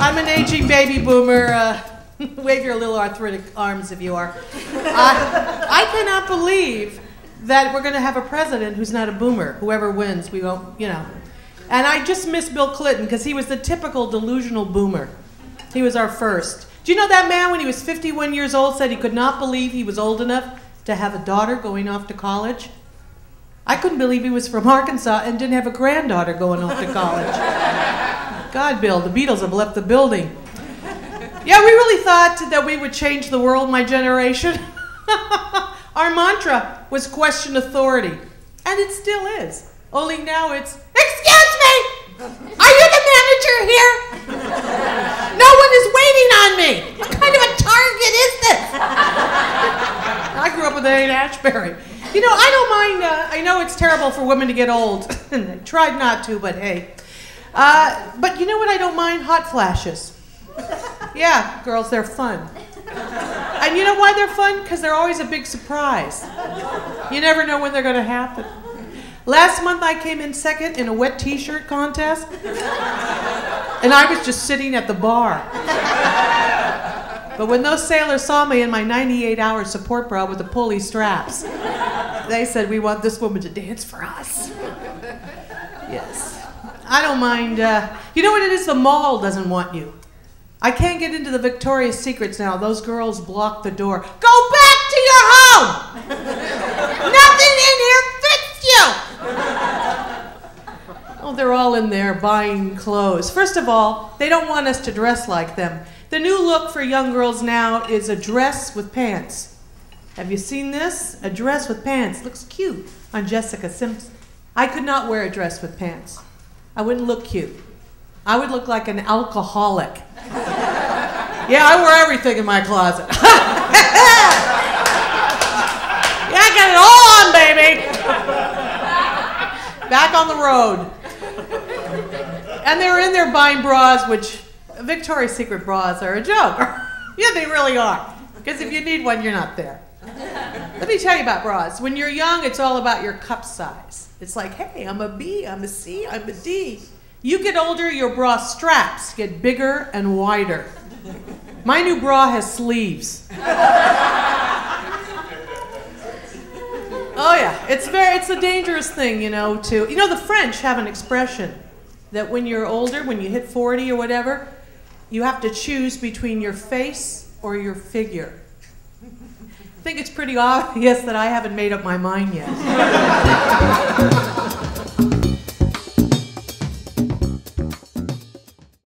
I'm an aging baby boomer. Wave your little arthritic arms if you are. I cannot believe that we're going to have a president who's not a boomer. Whoever wins, we won't, you know. And I just miss Bill Clinton because he was the typical delusional boomer. He was our first. Do you know that man, when he was 51 years old, said he could not believe he was old enough to have a daughter going off to college? I couldn't believe he was from Arkansas and didn't have a granddaughter going off to college. God, Bill, the Beatles have left the building. Yeah, we really thought that we would change the world, my generation. Our mantra was question authority, and it still is. Only now it's, excuse me, are you the manager here? No one is waiting on me. What kind of a target is this? I grew up with Anne Ashbery. You know, I don't mind, I know it's terrible for women to get old. I tried not to, but hey. But you know what I don't mind? Hot flashes. Yeah, girls, they're fun. And you know why they're fun? Because they're always a big surprise. You never know when they're going to happen. Last month I came in second in a wet t-shirt contest, and I was just sitting at the bar. But when those sailors saw me in my 98-hour support bra with the pulley straps, they said, we want this woman to dance for us. Yes. I don't mind. You know what it is? The mall doesn't want you. I can't get into the Victoria's Secrets now. Those girls block the door. Go back to your home! Nothing in here fits you! Oh, they're all in there buying clothes. First of all, they don't want us to dress like them. The new look for young girls now is a dress with pants. Have you seen this? A dress with pants. Looks cute on Jessica Simpson. I could not wear a dress with pants. I wouldn't look cute. I would look like an alcoholic. Yeah, I wear everything in my closet. Yeah, I got it all on, baby. Back on the road. And they're in there buying bras, which Victoria's Secret bras are a joke. Yeah, they really are. Because if you need one, you're not there. Let me tell you about bras. When you're young, it's all about your cup size. It's like, hey, I'm a B, I'm a C, I'm a D. You get older, your bra straps get bigger and wider. My new bra has sleeves. Oh yeah, it's a dangerous thing, you know, to, you know, the French have an expression that when you're older, when you hit 40 or whatever, you have to choose between your face or your figure. I think it's pretty obvious that I haven't made up my mind yet.